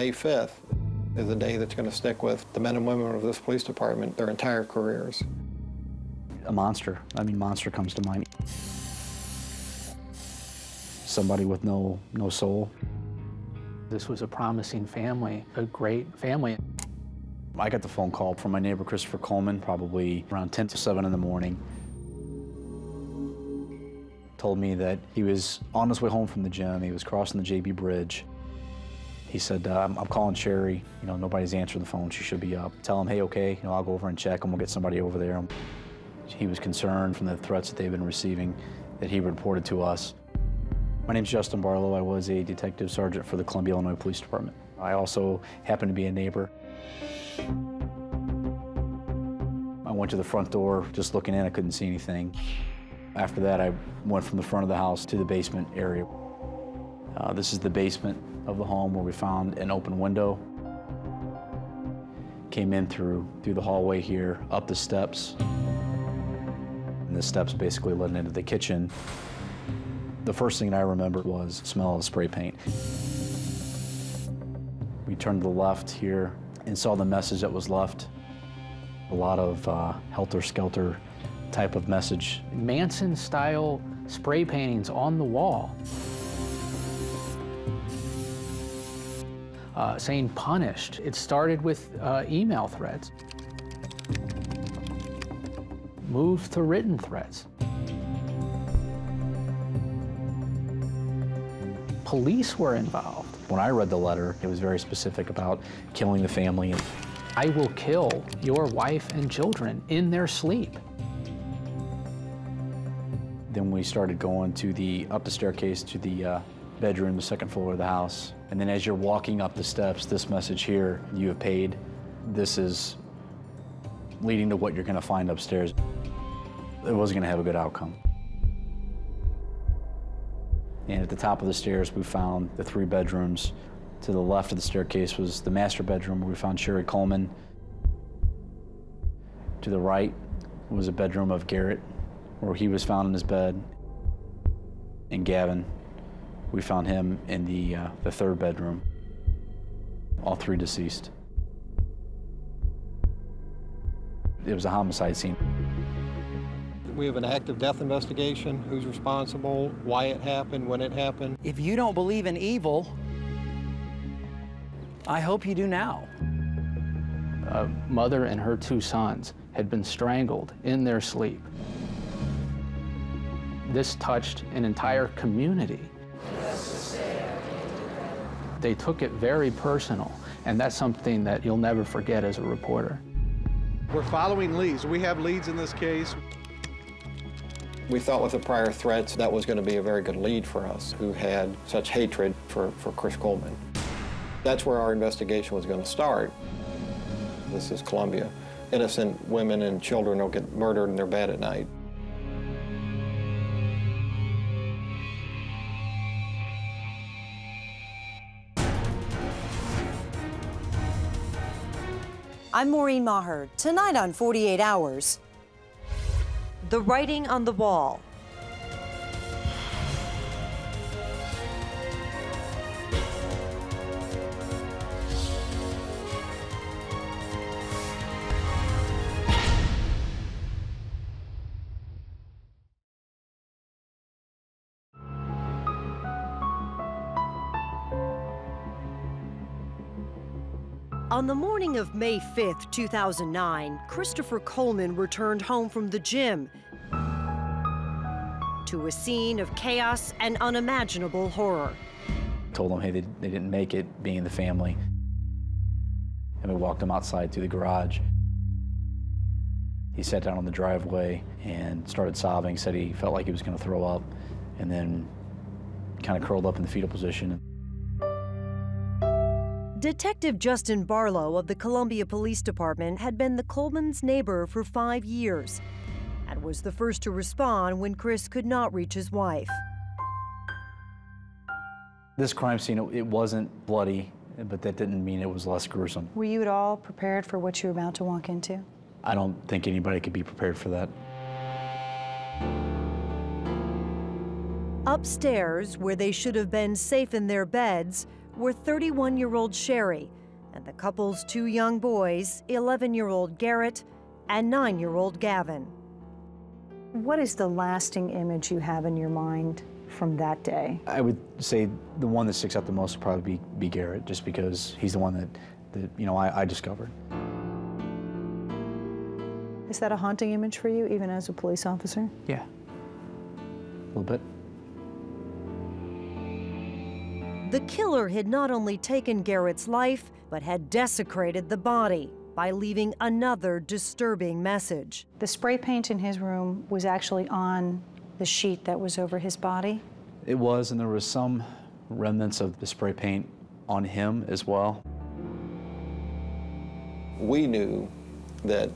May 5th is a day that's going to stick with the men and women of this police department their entire careers. A monster. I mean, monster comes to mind. Somebody with no soul. This was a promising family, a great family. I got the phone call from my neighbor, Christopher Coleman, probably around 10 to 7 in the morning. Told me that he was on his way home from the gym. He was crossing the JB Bridge. He said, I'm calling Sherry. You know, nobody's answering the phone. She should be up. Tell him, hey, okay, you know, I'll go over and check and we'll get somebody over there. He was concerned from the threats that they've been receiving that he reported to us. My name's Justin Barlow. I was a detective sergeant for the Columbia, Illinois Police Department. I also happened to be a neighbor. I went to the front door, just looking in, I couldn't see anything. After that, I went from the front of the house to the basement area. This is the basement of the home where we found an open window. Came in through the hallway here, up the steps. And the steps basically led into the kitchen. The first thing I remember was the smell of spray paint. We turned to the left here and saw the message that was left. A lot of helter-skelter type of message. Manson-style spray paintings on the wall. Saying punished. It started with email threats. Moved to written threats. Police were involved. When I read the letter, it was very specific about killing the family. I will kill your wife and children in their sleep. Then we started going up the staircase to the bedroom, the second floor of the house. And then as you're walking up the steps, this message here, you have paid. This is leading to what you're gonna find upstairs. It wasn't gonna have a good outcome. And at the top of the stairs, we found the three bedrooms. To the left of the staircase was the master bedroom where we found Sherry Coleman. To the right was a bedroom of Garrett, where he was found in his bed. And Gavin, we found him in the third bedroom. All three deceased. It was a homicide scene. We have an active death investigation, who's responsible, why it happened, when it happened. If you don't believe in evil, I hope you do now. A mother and her two sons had been strangled in their sleep. This touched an entire community. They took it very personal, and that's something that you'll never forget as a reporter. We're following leads. We have leads in this case. We thought with the prior threats that was going to be a very good lead for us who had such hatred for Chris Coleman. That's where our investigation was going to start. This is Columbia. Innocent women and children will get murdered in their bed at night. I'm Maureen Maher. Tonight on 48 Hours, the writing on the wall. On the morning of May 5th, 2009, Christopher Coleman returned home from the gym to a scene of chaos and unimaginable horror. Told them, hey, they didn't make it being the family. And we walked him outside to the garage. He sat down on the driveway and started sobbing, said he felt like he was going to throw up, and then kind of curled up in the fetal position. Detective Justin Barlow of the Columbia Police Department had been the Coleman's neighbor for 5 years and was the first to respond when Chris could not reach his wife. This crime scene, it wasn't bloody, but that didn't mean it was less gruesome. Were you at all prepared for what you were about to walk into? I don't think anybody could be prepared for that. Upstairs, where they should have been safe in their beds, were 31-year-old Sherry and the couple's two young boys, 11-year-old Garrett and 9-year-old Gavin. What is the lasting image you have in your mind from that day? I would say the one that sticks out the most would probably be Garrett, just because he's the one that you know, I discovered. Is that a haunting image for you, even as a police officer? Yeah, a little bit. The killer had not only taken Garrett's life, but had desecrated the body by leaving another disturbing message. The spray paint in his room was actually on the sheet that was over his body? It was, and there was some remnants of the spray paint on him as well. We knew that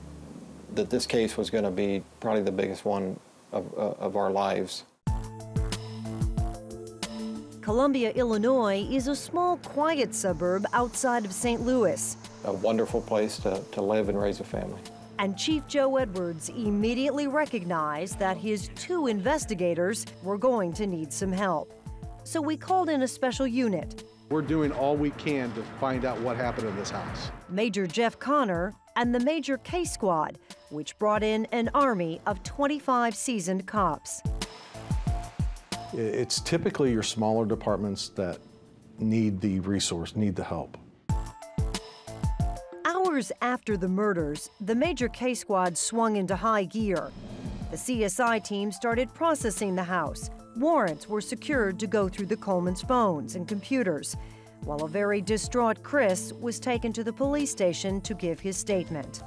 this case was going to be probably the biggest one of our lives. Columbia, Illinois is a small, quiet suburb outside of St. Louis. A wonderful place to live and raise a family. And Chief Joe Edwards immediately recognized that his two investigators were going to need some help. So we called in a special unit. We're doing all we can to find out what happened in this house. Major Jeff Connor and the Major Case Squad, which brought in an army of 25 seasoned cops. It's typically your smaller departments that need the resource, need the help. Hours after the murders, the Major Case Squad swung into high gear. The CSI team started processing the house. Warrants were secured to go through the Coleman's phones and computers, while a very distraught Chris was taken to the police station to give his statement.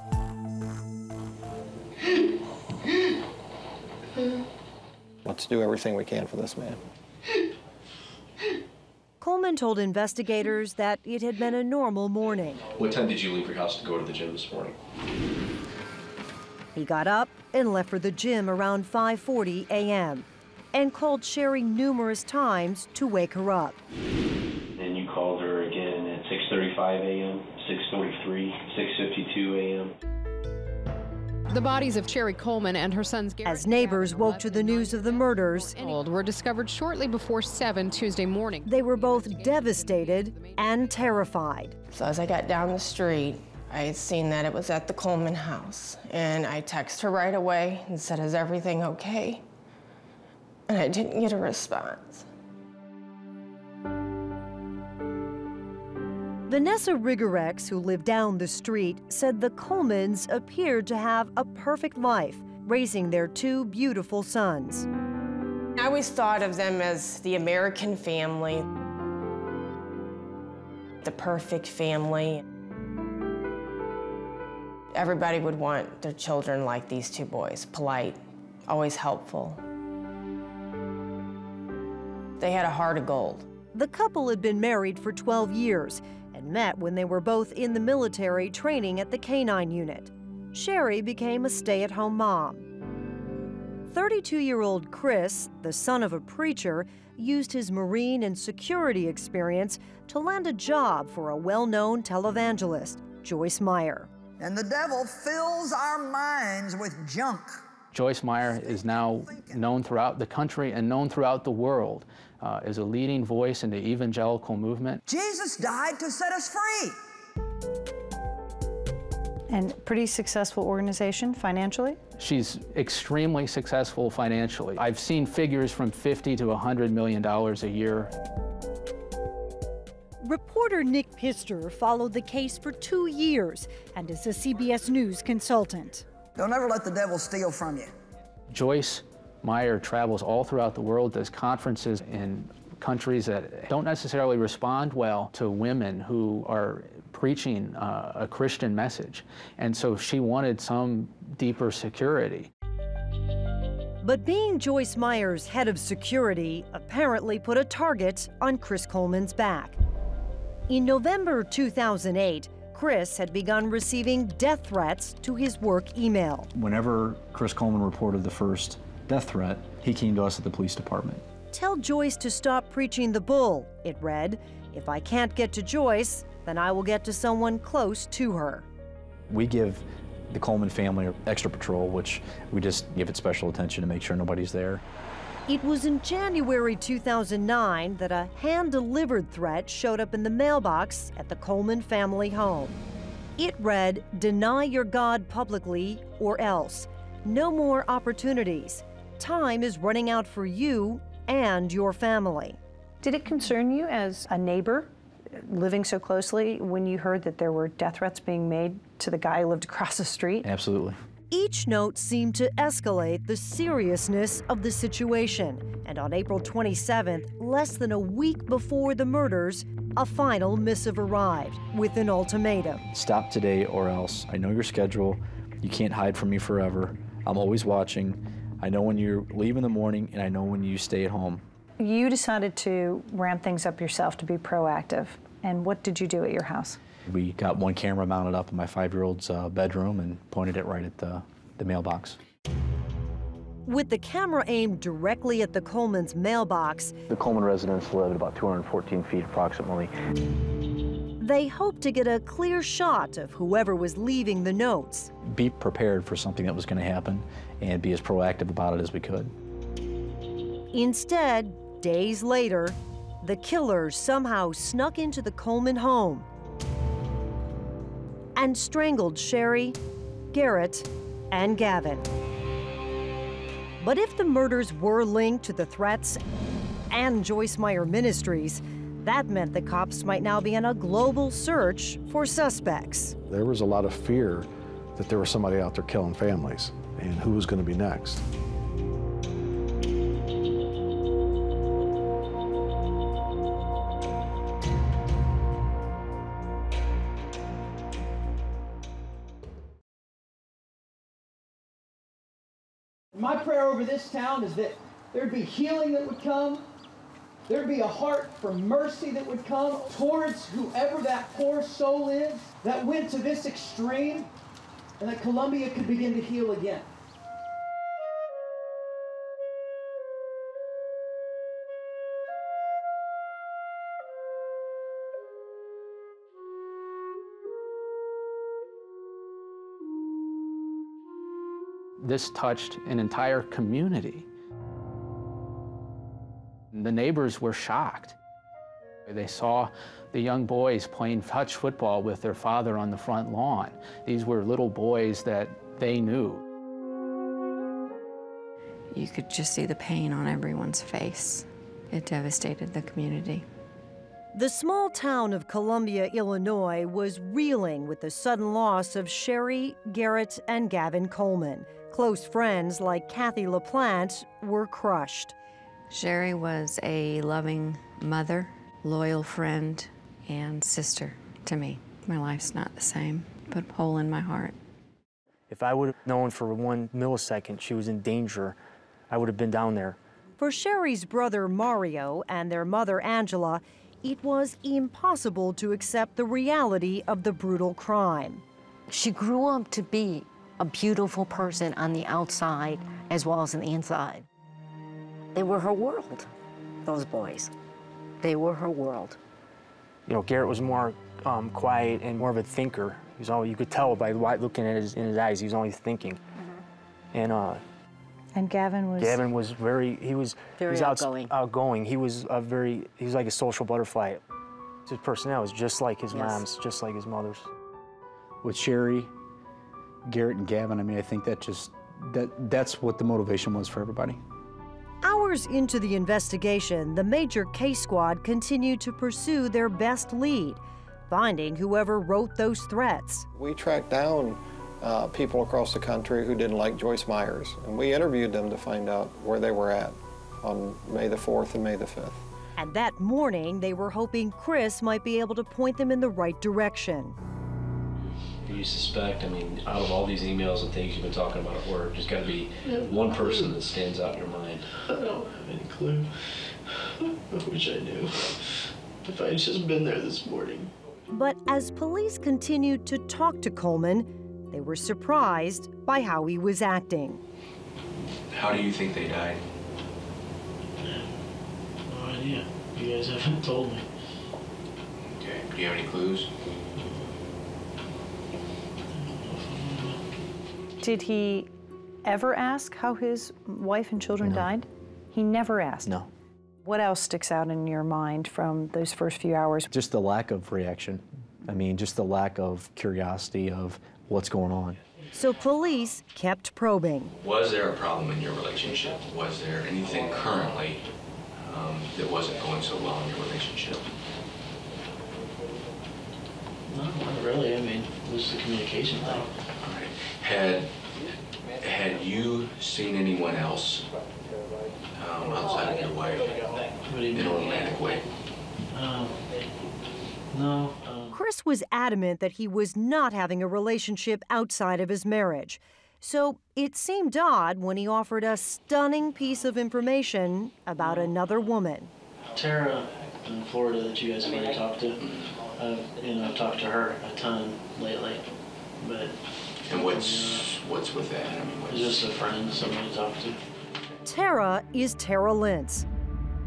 Let's do everything we can for this man. Coleman told investigators that it had been a normal morning. What time did you leave your house to go to the gym this morning? He got up and left for the gym around 5:40 a.m. and called Sherry numerous times to wake her up. Then you called her again at 6:35 a.m., 6:43, 6:52 a.m. The bodies of Sherry Coleman and her sons Garrett. As neighbors woke to the news of the murders, were discovered shortly before 7 Tuesday morning. They were both devastated and terrified. So as I got down the street, I had seen that it was at the Coleman house, and I texted her right away and said, "Is everything okay?" And I didn't get a response. Vanessa Riegerix, who lived down the street, said the Colemans appeared to have a perfect life, raising their two beautiful sons. I always thought of them as the American family, the perfect family. Everybody would want their children like these two boys, polite, always helpful. They had a heart of gold. The couple had been married for 12 years and met when they were both in the military training at the K-9 unit. Sherry became a stay-at-home mom. 32-year-old Chris, the son of a preacher, used his Marine and security experience to land a job for a well-known televangelist, Joyce Meyer. And the devil fills our minds with junk. Joyce Meyer is now known throughout the country and known throughout the world as a leading voice in the evangelical movement. Jesus died to set us free. And pretty successful organization financially? She's extremely successful financially. I've seen figures from $50 to $100 million a year. Reporter Nick Pister followed the case for 2 years and is a CBS News consultant. Don't ever let the devil steal from you. Joyce Meyer travels all throughout the world, does conferences in countries that don't necessarily respond well to women who are preaching a Christian message. And so she wanted some deeper security. But being Joyce Meyer's head of security apparently put a target on Chris Coleman's back. In November 2008, Chris had begun receiving death threats to his work email. Whenever Chris Coleman reported the first death threat, he came to us at the police department. "Tell Joyce to stop preaching the bull," it read. "If I can't get to Joyce, then I will get to someone close to her." We give the Coleman family extra patrol, which we just give it special attention to make sure nobody's there. It was in January 2009 that a hand-delivered threat showed up in the mailbox at the Coleman family home. It read, "Deny your God publicly or else. No more opportunities. Time is running out for you and your family." Did it concern you as a neighbor living so closely when you heard that there were death threats being made to the guy who lived across the street? Absolutely. Each note seemed to escalate the seriousness of the situation. And on April 27th, less than a week before the murders, a final missive arrived with an ultimatum. Stop today or else. I know your schedule. You can't hide from me forever. I'm always watching. I know when you leave in the morning and I know when you stay at home. You decided to ramp things up yourself to be proactive. And what did you do at your house? We got one camera mounted up in my 5-year-old's bedroom and pointed it right at the mailbox. With the camera aimed directly at the Coleman's mailbox, the Coleman residents lived about 214 feet approximately. They hoped to get a clear shot of whoever was leaving the notes. Be prepared for something that was going to happen and be as proactive about it as we could. Instead, days later, the killers somehow snuck into the Coleman home and strangled Sherry, Garrett, and Gavin. But if the murders were linked to the threats and Joyce Meyer Ministries, that meant the cops might now be on a global search for suspects. There was a lot of fear that there was somebody out there killing families, and who was going to be next. My prayer over this town is that there'd be healing that would come, there'd be a heart for mercy that would come towards whoever that poor soul is that went to this extreme, and that Columbia could begin to heal again. This touched an entire community. The neighbors were shocked. They saw the young boys playing touch football with their father on the front lawn. These were little boys that they knew. You could just see the pain on everyone's face. It devastated the community. The small town of Columbia, Illinois, was reeling with the sudden loss of Sherry, Garrett, and Gavin Coleman. Close friends like Kathy LaPlante were crushed. Sherry was a loving mother, loyal friend, and sister to me. My life's not the same, but a hole in my heart. If I would have known for 1 millisecond she was in danger, I would have been down there. For Sherry's brother Mario and their mother Angela, it was impossible to accept the reality of the brutal crime. She grew up to be a beautiful person on the outside as well as on the inside. They were her world, those boys. They were her world. You know, Garrett was more quiet and more of a thinker. He was all, you could tell by looking at in his eyes, he was always thinking. Mm-hmm. And Gavin was? Gavin was very outgoing. He was like a social butterfly. His personality was just like his mom's, just like his mother's. With Sherry, Garrett, and Gavin, I mean, I think that's what the motivation was for everybody. Hours into the investigation, the Major Case Squad continued to pursue their best lead, finding whoever wrote those threats. We tracked down people across the country who didn't like Joyce Myers, and we interviewed them to find out where they were at on May the 4th and May the 5th. And that morning, they were hoping Chris might be able to point them in the right direction. Do you suspect, I mean, out of all these emails and things you've been talking about at work, there's got to be one person that stands out in your mind? I don't have any clue. I wish I knew. If I had just been there this morning. But as police continued to talk to Coleman, they were surprised by how he was acting. How do you think they died? No idea. You guys haven't told me. Okay. Do you have any clues? Did he ever ask how his wife and children died? He never asked. No. What else sticks out in your mind from those first few hours? Just the lack of reaction. I mean, just the lack of curiosity of what's going on. So police kept probing. Was there a problem in your relationship? Was there anything currently that wasn't going so well in your relationship? No, not really. I mean, it was the communication thing. All right. Had you seen anyone else outside of your wife in a romantic way? No. Chris was adamant that he was not having a relationship outside of his marriage. So it seemed odd when he offered a stunning piece of information about another woman. Tara in Florida that you guys have already talked to, I've talked to her a ton lately. But and what's with that? I mean, it's just a friend, somebody to talk to. Tara is Tara Lentz,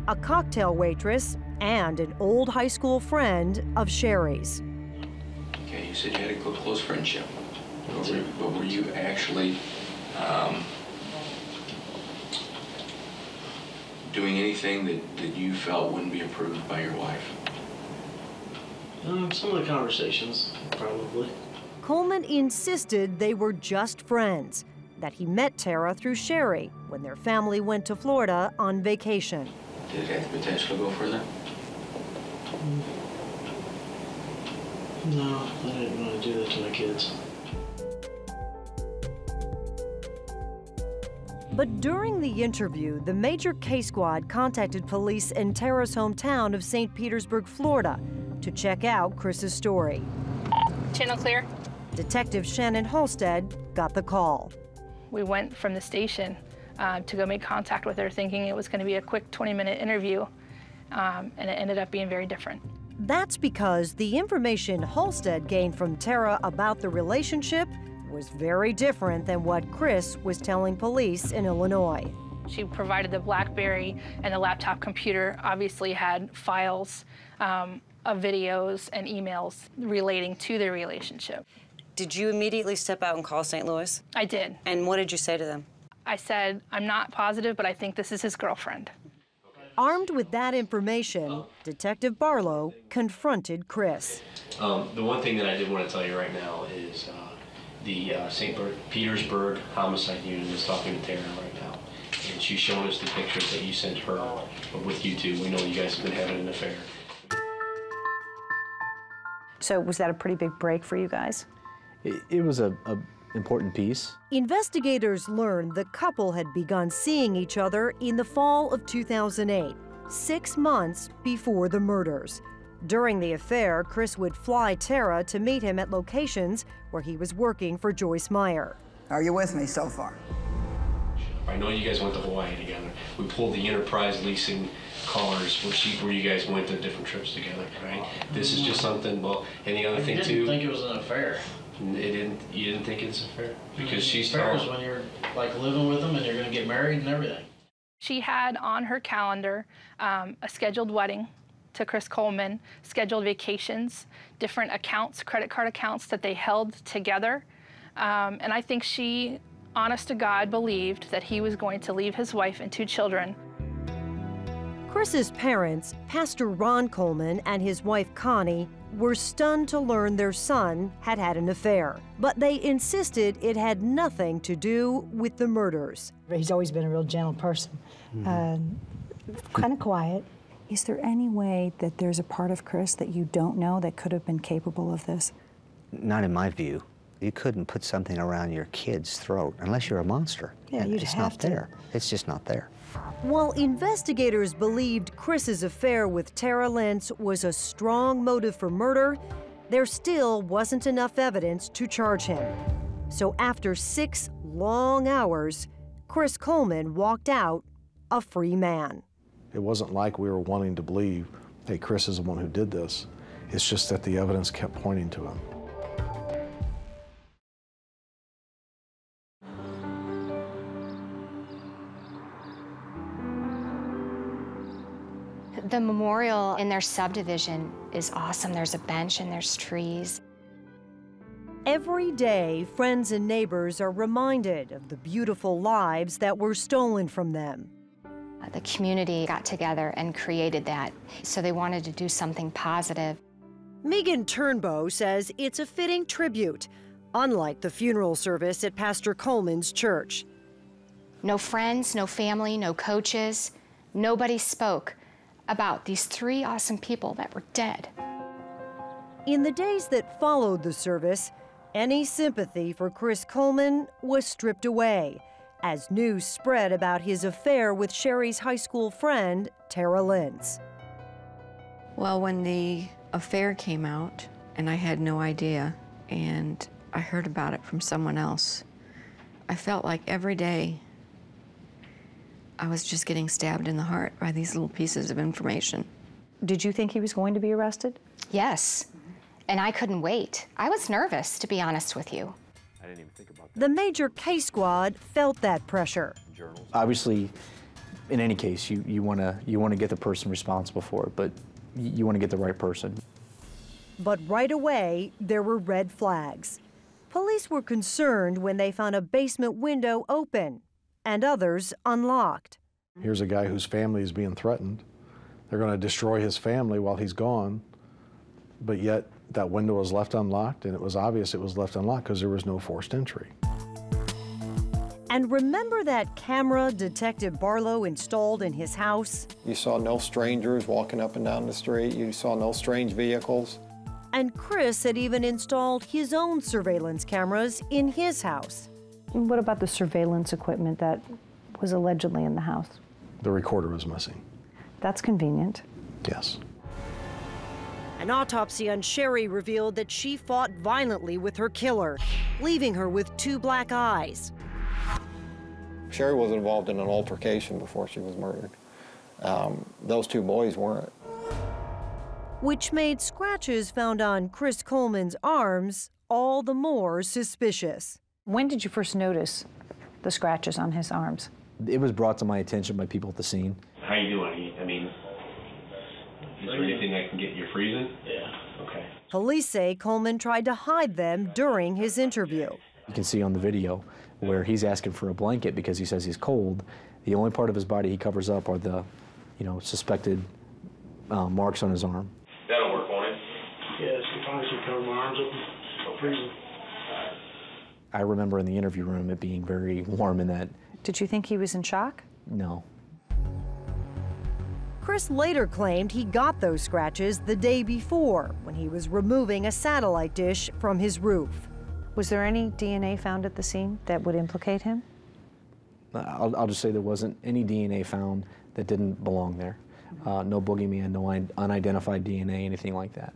a cocktail waitress and an old high school friend of Sherry's. Okay, you said you had a close friendship, but were you actually doing anything that you felt wouldn't be approved by your wife? Some of the conversations, probably. Coleman insisted they were just friends, that he met Tara through Sherry when their family went to Florida on vacation. Did it have the potential to go further? No, I didn't want to do that to my kids. But during the interview, the Major Case Squad contacted police in Tara's hometown of St. Petersburg, Florida, to check out Chris's story. Channel clear. Detective Shannon Halstead got the call. We went from the station to go make contact with her, thinking it was going to be a quick 20-minute interview, and it ended up being very different. That's because the information Halstead gained from Tara about the relationship was very different than what Chris was telling police in Illinois. She provided the BlackBerry, and the laptop computer obviously had files of videos and emails relating to their relationship. Did you immediately step out and call St. Louis? I did. And what did you say to them? I said, I'm not positive, but I think this is his girlfriend. Armed with that information, Detective Barlow confronted Chris. The one thing that I did want to tell you right now is the St. Petersburg Homicide Unit is talking to Tara right now. And she's showing us the pictures that you sent her with you two. We know you guys have been having an affair. So was that a pretty big break for you guys? It was a important piece. Investigators learned the couple had begun seeing each other in the fall of 2008, 6 months before the murders. During the affair, Chris would fly Tara to meet him at locations where he was working for Joyce Meyer. Are you with me so far? I know you guys went to Hawaii together. We pulled the Enterprise leasing cars where you guys went to different trips together, right? This is just something, well, and the other thing too. I didn't think it was an affair. You didn't think it's affair? Because she's told. Affair is when you're like living with them and you're gonna get married and everything. She had on her calendar a scheduled wedding to Chris Coleman, scheduled vacations, different accounts, credit card accounts that they held together. And I think she, honest to God, believed that he was going to leave his wife and 2 children. Chris's parents, Pastor Ron Coleman and his wife Connie, were stunned to learn their son had had an affair, but they insisted it had nothing to do with the murders. He's always been a real gentle person, kind of quiet. Is there any way that there's a part of Chris that you don't know that could have been capable of this? Not in my view. You couldn't put something around your kid's throat unless you're a monster. Yeah, and it's not there. It's just not there. While investigators believed Chris's affair with Tara Lentz was a strong motive for murder, there still wasn't enough evidence to charge him. So after 6 long hours, Chris Coleman walked out a free man. It wasn't like we were wanting to believe, hey, Chris is the one who did this. It's just that the evidence kept pointing to him. The memorial in their subdivision is awesome. There's a bench and there's trees. Every day, friends and neighbors are reminded of the beautiful lives that were stolen from them. The community got together and created that, so they wanted to do something positive. Megan Turnbow says it's a fitting tribute, unlike the funeral service at Pastor Coleman's church. No friends, no family, no coaches. Nobody spoke about these three awesome people that were dead. In the days that followed the service, any sympathy for Chris Coleman was stripped away as news spread about his affair with Sherry's high school friend, Tara Lentz. Well, when the affair came out, and I had no idea, and I heard about it from someone else, I felt like every day I was just getting stabbed in the heart by these little pieces of information. Did you think he was going to be arrested? Yes, and I couldn't wait. I was nervous, to be honest with you. I didn't even think about that. The Major Case Squad felt that pressure. Obviously, in any case, you want to get the person responsible for it, but you want to get the right person. But right away, there were red flags. Police were concerned when they found a basement window open and others unlocked. Here's a guy whose family is being threatened. They're going to destroy his family while he's gone, but yet that window was left unlocked, and it was obvious it was left unlocked because there was no forced entry. And remember that camera Detective Barlow installed in his house? You saw no strangers walking up and down the street. You saw no strange vehicles. And Chris had even installed his own surveillance cameras in his house. And what about the surveillance equipment that was allegedly in the house? The recorder was missing. That's convenient. Yes. An autopsy on Sherry revealed that she fought violently with her killer, leaving her with 2 black eyes. Sherry was involved in an altercation before she was murdered. Those 2 boys weren't. Which made scratches found on Chris Coleman's arms all the more suspicious. When did you first notice the scratches on his arms? It was brought to my attention by people at the scene. How you doing? I mean, is there anything I can get? You're freezing? Yeah. Okay. Police say Coleman tried to hide them during his interview. You can see on the video where he's asking for a blanket because he says he's cold. The only part of his body he covers up are the, suspected marks on his arm. That'll work, won't it? Yes, as long as you cover my arms up, I'm freezing. I remember in the interview room it being very warm in that. Did you think he was in shock? No. Chris later claimed he got those scratches the day before when he was removing a satellite dish from his roof. Was there any DNA found at the scene that would implicate him? I'll just say there wasn't any DNA found that didn't belong there. No boogeyman, no unidentified DNA, anything like that.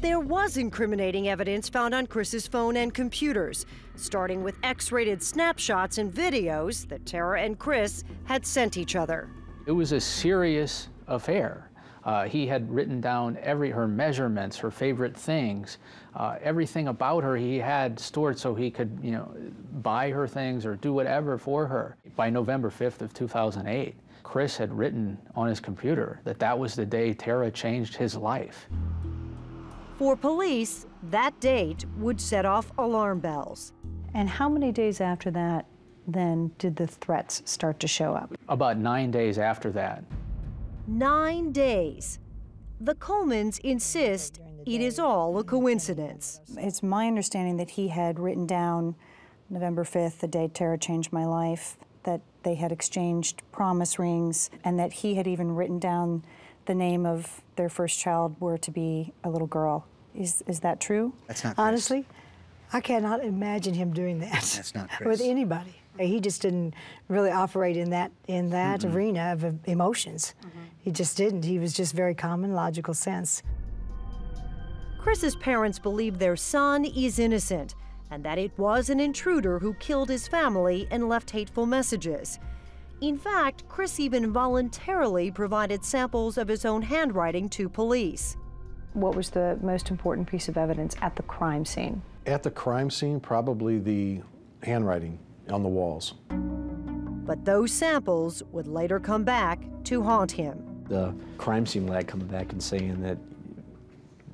There was incriminating evidence found on Chris's phone and computers, starting with X-rated snapshots and videos that Tara and Chris had sent each other. It was a serious affair. He had written down her measurements, her favorite things, everything about her he had stored so he could, buy her things or do whatever for her. By November 5th of 2008, Chris had written on his computer that was the day Tara changed his life. For police, that date would set off alarm bells. And how many days after that then did the threats start to show up? About 9 days after that. 9 days. The Colemans insist it is all a coincidence. It's my understanding that he had written down November 5th, the day Tara changed my life, that they had exchanged promise rings, and that he had even written down the name of their first child were to be a little girl. Is that true? That's not Chris. Honestly, I cannot imagine him doing that. That's not Chris. With anybody. He just didn't really operate in that arena of emotions. He just didn't. He was just very common, logical sense. Chris's parents believe their son is innocent and that it was an intruder who killed his family and left hateful messages. In fact, Chris even voluntarily provided samples of his own handwriting to police. What was the most important piece of evidence at the crime scene? At the crime scene, probably the handwriting on the walls. But those samples would later come back to haunt him. The crime scene lad coming back and saying that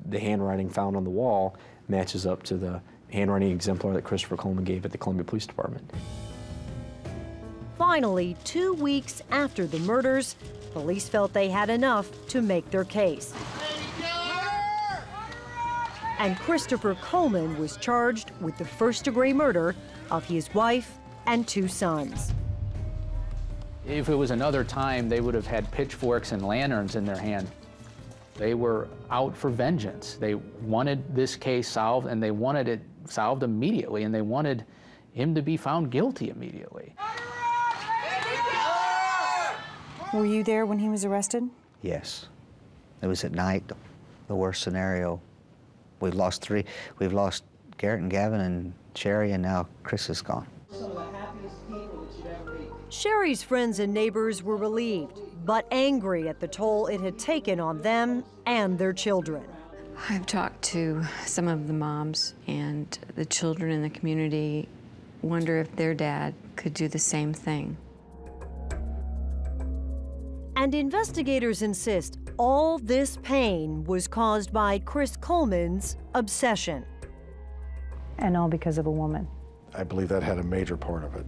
the handwriting found on the wall matches up to the handwriting exemplar that Christopher Coleman gave at the Columbia Police Department. Finally, 2 weeks after the murders, police felt they had enough to make their case. And Christopher Coleman was charged with the first-degree murder of his wife and 2 sons. If it was another time, they would have had pitchforks and lanterns in their hand. They were out for vengeance. They wanted this case solved, and they wanted it solved immediately, and they wanted him to be found guilty immediately. Were you there when he was arrested? Yes. It was at night, the worst scenario. We've lost 3. We've lost Garrett and Gavin and Sherry, and now Chris is gone. Some of the happiest people that you've ever meet. Sherry's friends and neighbors were relieved, but angry at the toll it had taken on them and their children. I've talked to some of the moms, and the children in the community wonder if their dad could do the same thing. And investigators insist all this pain was caused by Chris Coleman's obsession. And all because of a woman. I believe that had a major part of it.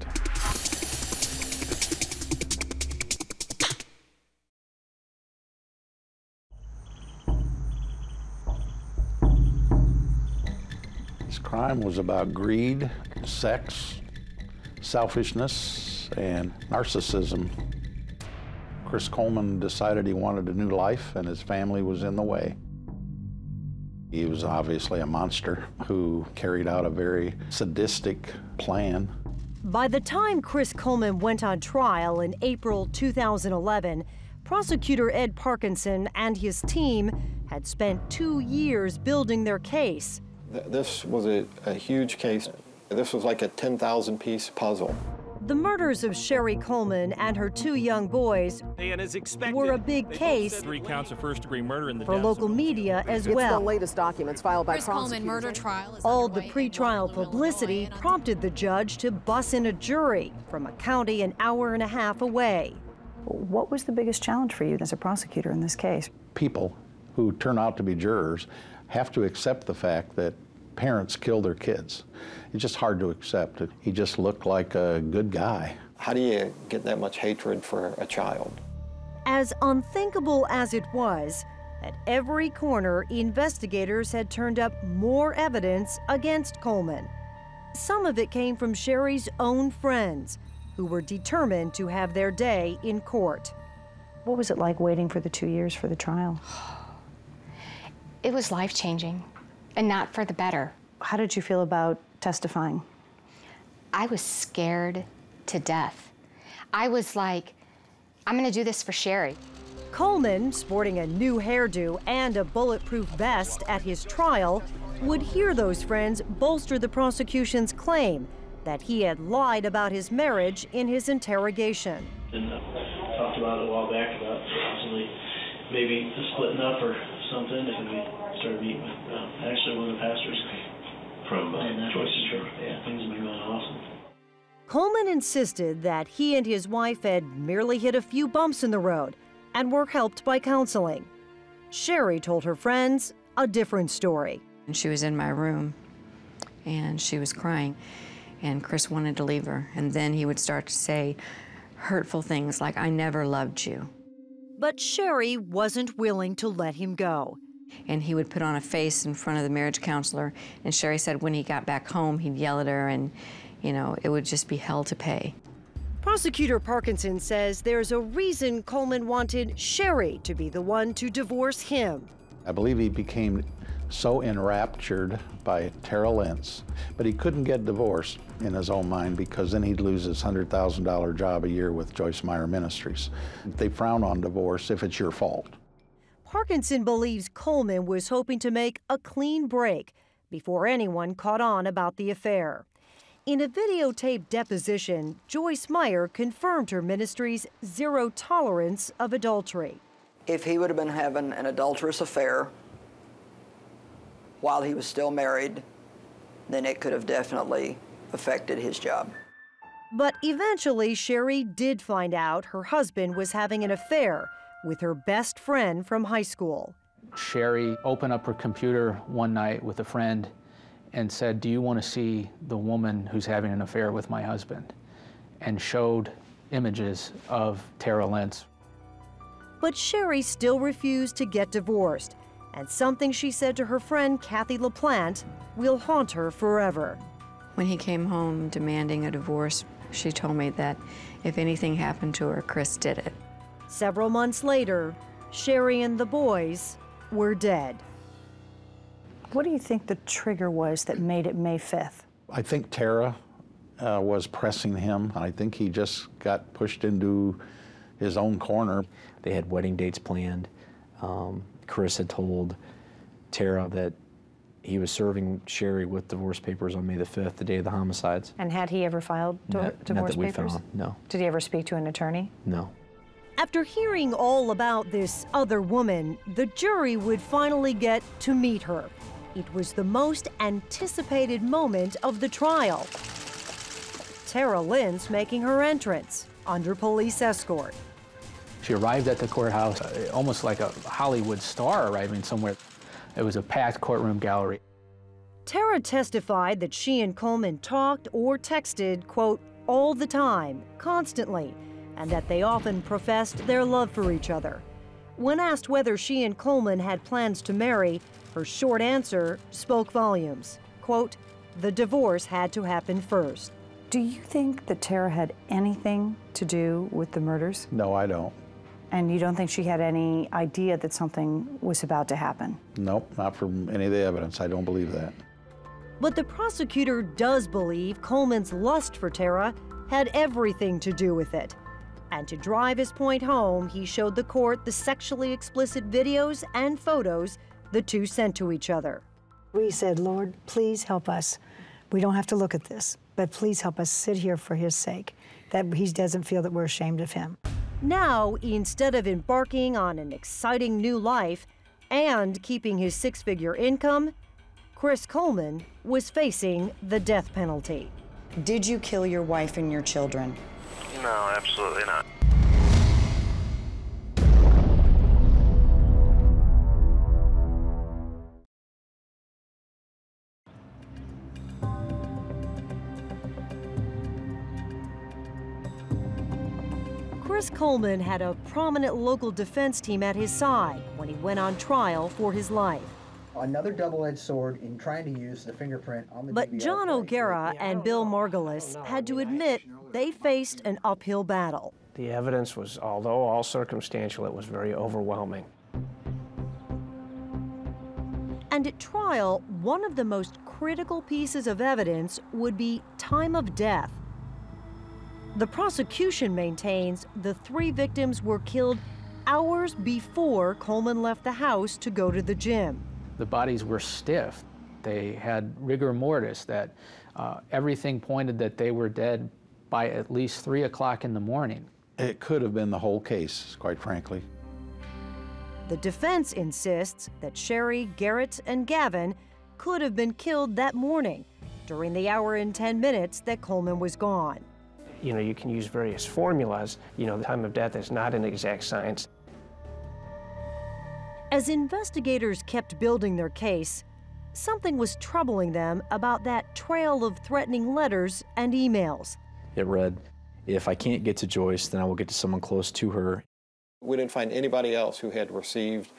This crime was about greed, sex, selfishness, and narcissism. Chris Coleman decided he wanted a new life, and his family was in the way. He was obviously a monster who carried out a very sadistic plan. By the time Chris Coleman went on trial in April 2011, prosecutor Ed Parkinson and his team had spent 2 years building their case. This was a huge case. This was like a 10,000-piece puzzle. The murders of Sherry Coleman and her 2 young boys were a big case 3 counts of first-degree murder in the for local media as well. It's the latest documents filed by Chris Coleman murder trial is all the pretrial publicity prompted the judge to bus in a jury from a county an hour and a half away. What was the biggest challenge for you as a prosecutor in this case? People who turn out to be jurors have to accept the fact that parents kill their kids. It's just hard to accept. He just looked like a good guy. How do you get that much hatred for a child? As unthinkable as it was, at every corner, investigators had turned up more evidence against Coleman. Some of it came from Sherry's own friends, who were determined to have their day in court. What was it like waiting for the 2 years for the trial? It was life-changing. And not for the better. How did you feel about testifying? I was scared to death. I was like, I'm gonna do this for Sherry. Coleman, sporting a new hairdo and a bulletproof vest at his trial, would hear those friends bolster the prosecution's claim that he had lied about his marriage in his interrogation. And I talked about it a while back about possibly maybe splitting up or something, and we started meeting with actually one of the pastors from Joyce's church. Yeah, things have been going awesome. Coleman insisted that he and his wife had merely hit a few bumps in the road and were helped by counseling. Sherry told her friends a different story. And she was in my room, and she was crying, and Chris wanted to leave her. And then he would start to say hurtful things like, I never loved you. But Sherry wasn't willing to let him go. And he would put on a face in front of the marriage counselor, and Sherry said when he got back home, he'd yell at her, and, you know, it would just be hell to pay. Prosecutor Parkinson says there's a reason Coleman wanted Sherry to be the one to divorce him. I believe he became so enraptured by Tara Lentz, but he couldn't get divorced in his own mind because then he'd lose his $100,000 job a year with Joyce Meyer Ministries. They frown on divorce if it's your fault. Parkinson believes Coleman was hoping to make a clean break before anyone caught on about the affair. In a videotaped deposition, Joyce Meyer confirmed her ministry's zero tolerance of adultery. If he would have been having an adulterous affair while he was still married, then it could have definitely affected his job. But eventually, Sherry did find out her husband was having an affair with her best friend from high school. Sherry opened up her computer one night with a friend and said, do you want to see the woman who's having an affair with my husband? And showed images of Tara Lentz. But Sherry still refused to get divorced, and something she said to her friend Kathy LaPlante will haunt her forever. When he came home demanding a divorce, she told me that if anything happened to her, Chris did it. Several months later, Sherry and the boys were dead. What do you think the trigger was that made it May 5th? I think Tara was pressing him. I think he just got pushed into his own corner. They had wedding dates planned. Chris had told Tara that he was serving Sherry with divorce papers on May the 5th, the day of the homicides. And had he ever filed divorce papers? No. Did he ever speak to an attorney? No. After hearing all about this other woman, the jury would finally get to meet her. It was the most anticipated moment of the trial. Tara Lentz making her entrance under police escort. She arrived at the courthouse almost like a Hollywood star arriving somewhere. It was a packed courtroom gallery. Tara testified that she and Coleman talked or texted, quote, all the time, constantly, and that they often professed their love for each other. When asked whether she and Coleman had plans to marry, her short answer spoke volumes. Quote, the divorce had to happen first. Do you think that Tara had anything to do with the murders? No, I don't. And you don't think she had any idea that something was about to happen? Nope, not from any of the evidence. I don't believe that. But the prosecutor does believe Coleman's lust for Tara had everything to do with it. And to drive his point home, he showed the court the sexually explicit videos and photos the two sent to each other. We said, Lord, please help us. We don't have to look at this, but please help us sit here for his sake, that he doesn't feel that we're ashamed of him. Now, instead of embarking on an exciting new life and keeping his six-figure income, Chris Coleman was facing the death penalty. Did you kill your wife and your children? No, absolutely not. Chris Coleman had a prominent local defense team at his side when he went on trial for his life. Another double-edged sword in trying to use the fingerprint on the But John O'Gara and Bill Margulis had to admit they faced an uphill battle. The evidence was, although all circumstantial, it was very overwhelming. And at trial, one of the most critical pieces of evidence would be time of death. The prosecution maintains the three victims were killed hours before Coleman left the house to go to the gym. The bodies were stiff. They had rigor mortis, that everything pointed that they were dead by at least 3 o'clock in the morning. It could have been the whole case, quite frankly. The defense insists that Sherry, Garrett, and Gavin could have been killed that morning during the hour and 10 minutes that Coleman was gone. You know, you can use various formulas. You know, the time of death is not an exact science. As investigators kept building their case, something was troubling them about that trail of threatening letters and emails. It read, if I can't get to Joyce, then I will get to someone close to her. We didn't find anybody else who had received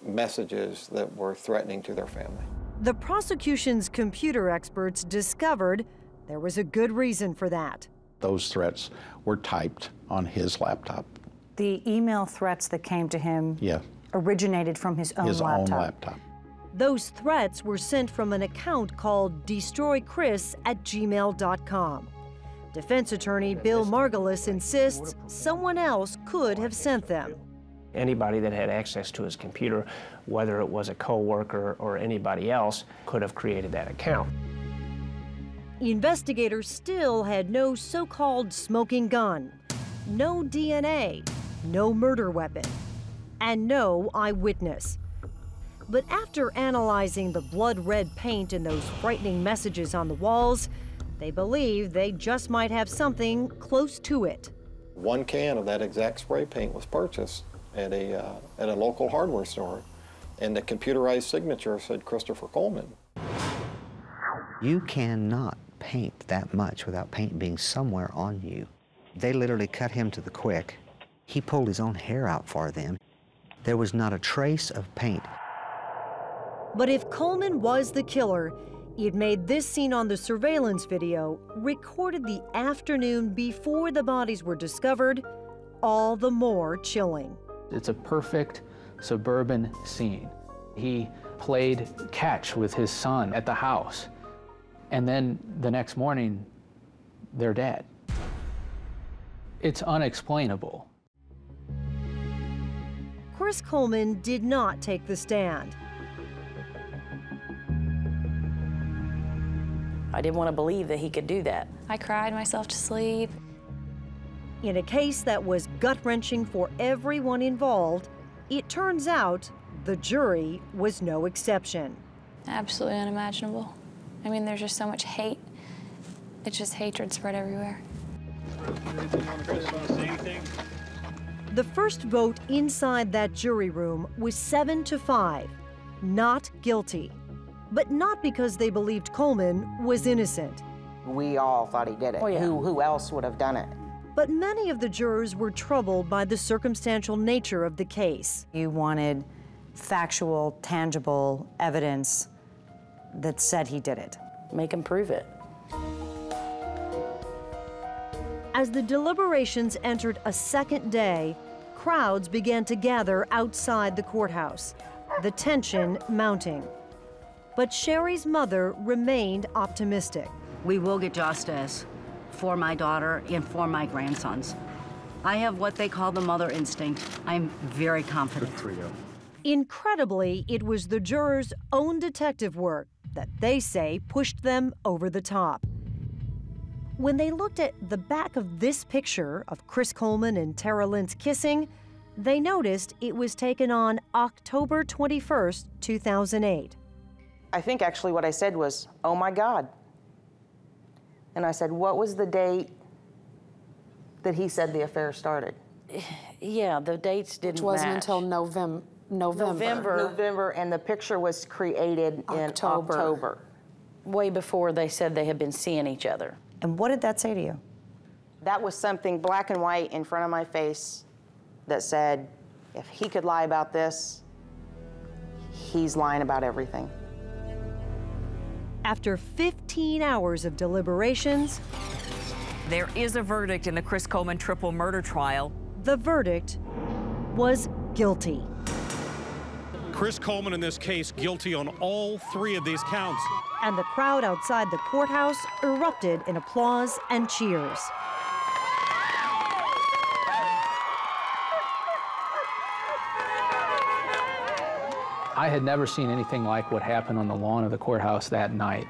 messages that were threatening to their family. The prosecution's computer experts discovered there was a good reason for that. Those threats were typed on his laptop. The email threats that came to him originated from his own laptop. Those threats were sent from an account called destroychris@gmail.com. Defense attorney Bill Margulis insists someone else could have sent them. Anybody that had access to his computer, whether it was a co-worker or anybody else, could have created that account. Investigators still had no so-called smoking gun, no DNA, no murder weapon, and no eyewitness. But after analyzing the blood-red paint in those frightening messages on the walls, they believe they just might have something close to it. One can of that exact spray paint was purchased at a local hardware store, and the computerized signature said Christopher Coleman. You cannot paint that much without paint being somewhere on you. They literally cut him to the quick. He pulled his own hair out for them. There was not a trace of paint. But if Coleman was the killer, it made this scene on the surveillance video, recorded the afternoon before the bodies were discovered, all the more chilling. It's a perfect suburban scene. He played catch with his son at the house, and then the next morning, they're dead. It's unexplainable. Chris Coleman did not take the stand. I didn't want to believe that he could do that. I cried myself to sleep. In a case that was gut-wrenching for everyone involved, it turns out the jury was no exception. Absolutely unimaginable. I mean, there's just so much hate. It's just hatred spread everywhere. The first vote inside that jury room was 7-5, not guilty. But not because they believed Coleman was innocent. We all thought he did it. Oh, yeah. Who else would have done it? But many of the jurors were troubled by the circumstantial nature of the case. You wanted factual, tangible evidence that said he did it. Make him prove it. As the deliberations entered a second day, crowds began to gather outside the courthouse, the tension mounting. But Sherry's mother remained optimistic. We will get justice for my daughter and for my grandsons. I have what they call the mother instinct. I'm very confident. Good for you. Incredibly, it was the jurors' own detective work that they say pushed them over the top. When they looked at the back of this picture of Chris Coleman and Tara Lentz kissing, they noticed it was taken on October 21st, 2008. I think actually what I said was, oh my God. And I said, what was the date that he said the affair started? Yeah, the dates didn't match. Which wasn't until November. And the picture was created in October. Way before they said they had been seeing each other. And what did that say to you? That was something black and white in front of my face that said, if he could lie about this, he's lying about everything. After 15 hours of deliberations, there is a verdict in the Chris Coleman triple murder trial. The verdict was guilty. Chris Coleman in this case guilty on all three of these counts. And the crowd outside the courthouse erupted in applause and cheers. I had never seen anything like what happened on the lawn of the courthouse that night.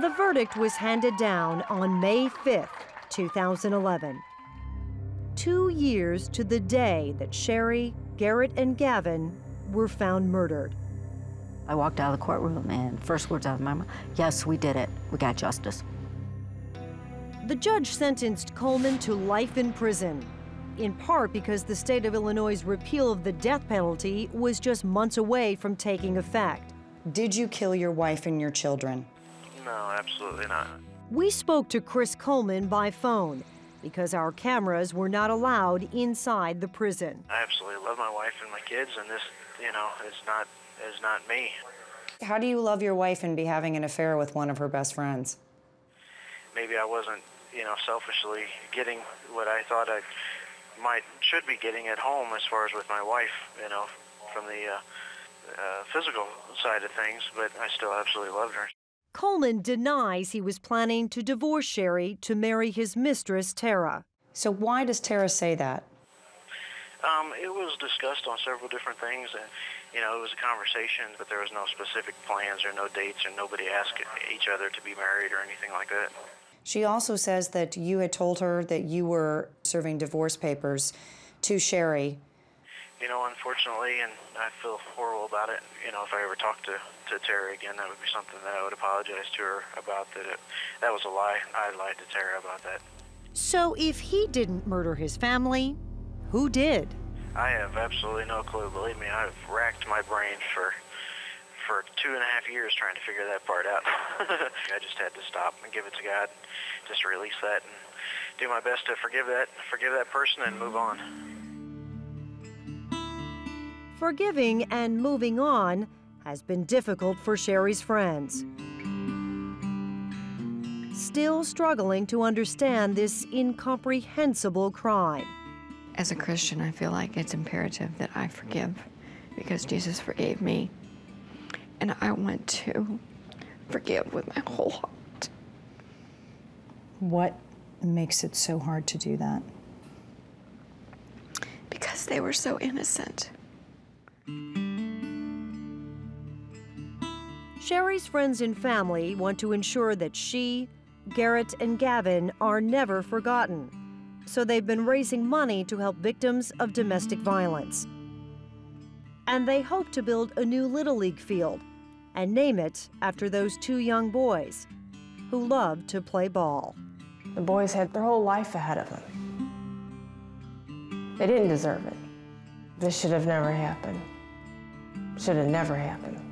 The verdict was handed down on May 5th, 2011. 2 years to the day that Sherry, Garrett, and Gavin were found murdered. I walked out of the courtroom and first words out of my mouth, yes, we did it. We got justice. The judge sentenced Coleman to life in prison, in part because the state of Illinois' repeal of the death penalty was just months away from taking effect. Did you kill your wife and your children? No, absolutely not. We spoke to Chris Coleman by phone because our cameras were not allowed inside the prison. I absolutely love my wife and my kids, and this, you know, is not me. How do you love your wife and be having an affair with one of her best friends? Maybe I wasn't, you know, selfishly getting what I thought I should be getting at home as far as with my wife, you know, from the physical side of things, but I still absolutely loved her. Coleman denies he was planning to divorce Sherry to marry his mistress, Tara. So why does Tara say that? It was discussed on several different things, and, you know, it was a conversation, but there was no specific plans or no dates, and nobody asked each other to be married or anything like that. She also says that you had told her that you were serving divorce papers to Sherry. You know, unfortunately, and I feel horrible about it, you know, if I ever talked to Tara again, that would be something that I would apologize to her about, that was a lie. I lied to Tara about that. So if he didn't murder his family, who did? I have absolutely no clue. Believe me, I've racked my brain for 2.5 years trying to figure that part out. I just had to stop and give it to God, just release that and do my best to forgive that person and move on. Forgiving and moving on has been difficult for Sherry's friends. Still struggling to understand this incomprehensible crime. As a Christian, I feel like it's imperative that I forgive because Jesus forgave me. And I want to forgive with my whole heart. What makes it so hard to do that? Because they were so innocent. Sherry's friends and family want to ensure that she, Garrett, and Gavin are never forgotten. So they've been raising money to help victims of domestic violence. And they hope to build a new Little League field and name it after those two young boys who loved to play ball. The boys had their whole life ahead of them. They didn't deserve it. This should have never happened. Should have never happened.